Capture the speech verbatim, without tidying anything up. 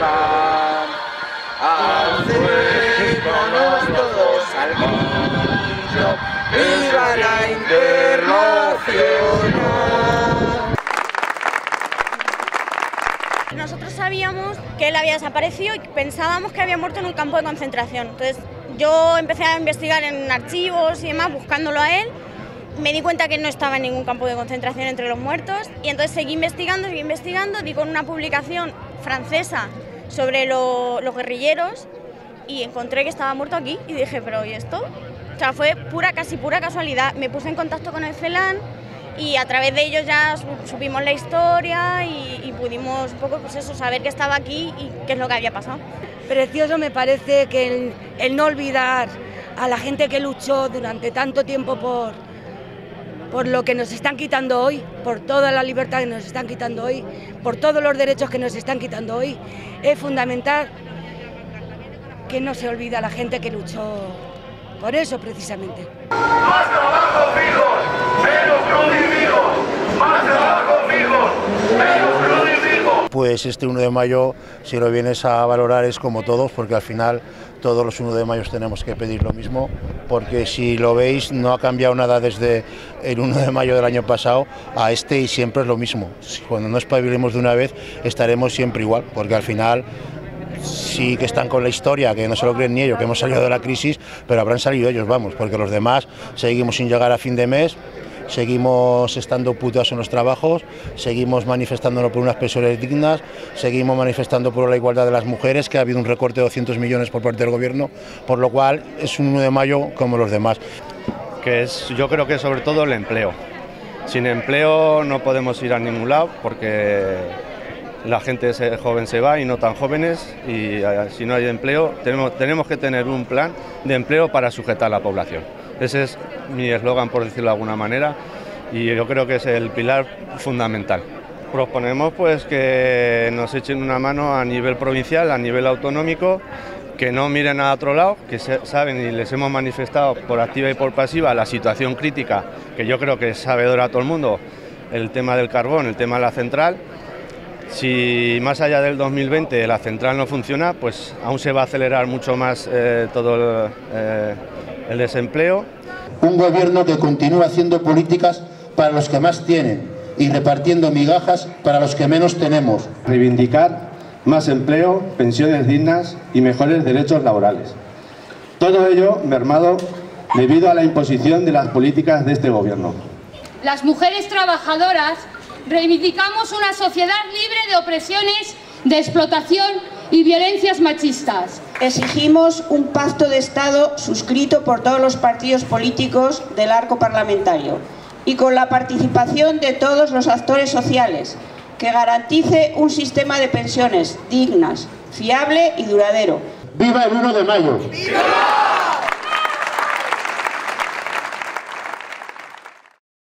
pan, al fuego todos al grillo, ¡viva la Internacional! Nosotros sabíamos que él había desaparecido y pensábamos que había muerto en un campo de concentración. Entonces yo empecé a investigar en archivos y demás, buscándolo a él. Me di cuenta que no estaba en ningún campo de concentración entre los muertos y entonces seguí investigando, seguí investigando, di con una publicación francesa sobre lo, los guerrilleros y encontré que estaba muerto aquí y dije, pero ¿y esto? O sea, fue pura, casi pura casualidad. Me puse en contacto con el CELAN y a través de ellos ya supimos la historia y, y pudimos un poco, pues eso, saber que estaba aquí y qué es lo que había pasado. Precioso me parece que el, el no olvidar a la gente que luchó durante tanto tiempo por, por lo que nos están quitando hoy, por toda la libertad que nos están quitando hoy, por todos los derechos que nos están quitando hoy, es fundamental que no se olvide a la gente que luchó por eso precisamente. Más trabajo fijos, menos crucifijos, más trabajo fijos, menos crucifijos. Pues este uno de mayo, si lo vienes a valorar, es como todos, porque al final todos los uno de mayo tenemos que pedir lo mismo, porque si lo veis no ha cambiado nada desde el uno de mayo del año pasado a este y siempre es lo mismo. Cuando no espabilemos de una vez estaremos siempre igual, porque al final sí que están con la historia, que no se lo creen ni ellos, que hemos salido de la crisis, pero habrán salido ellos, vamos, porque los demás seguimos sin llegar a fin de mes. Seguimos estando putas en los trabajos, seguimos manifestándonos por unas pensiones dignas, seguimos manifestando por la igualdad de las mujeres, que ha habido un recorte de doscientos millones por parte del gobierno, por lo cual es un uno de mayo como los demás. Que es, yo creo que sobre todo el empleo. Sin empleo no podemos ir a ningún lado porque la gente joven se va y no tan jóvenes, y si no hay empleo tenemos, tenemos que tener un plan de empleo para sujetar a la población. Ese es mi eslogan, por decirlo de alguna manera, y yo creo que es el pilar fundamental. Proponemos pues que nos echen una mano a nivel provincial, a nivel autonómico, que no miren a otro lado, que se, saben y les hemos manifestado por activa y por pasiva la situación crítica, que yo creo que es sabedora a todo el mundo, el tema del carbón, el tema de la central. Si más allá del dos mil veinte la central no funciona, pues aún se va a acelerar mucho más eh, todo el... Eh, el desempleo. Un gobierno que continúa haciendo políticas para los que más tienen y repartiendo migajas para los que menos tenemos. Reivindicar más empleo, pensiones dignas y mejores derechos laborales. Todo ello mermado debido a la imposición de las políticas de este gobierno. Las mujeres trabajadoras reivindicamos una sociedad libre de opresiones, de explotación y violencias machistas. Exigimos un pacto de Estado suscrito por todos los partidos políticos del arco parlamentario y con la participación de todos los actores sociales, que garantice un sistema de pensiones dignas, fiable y duradero. ¡Viva el uno de mayo! ¡Viva!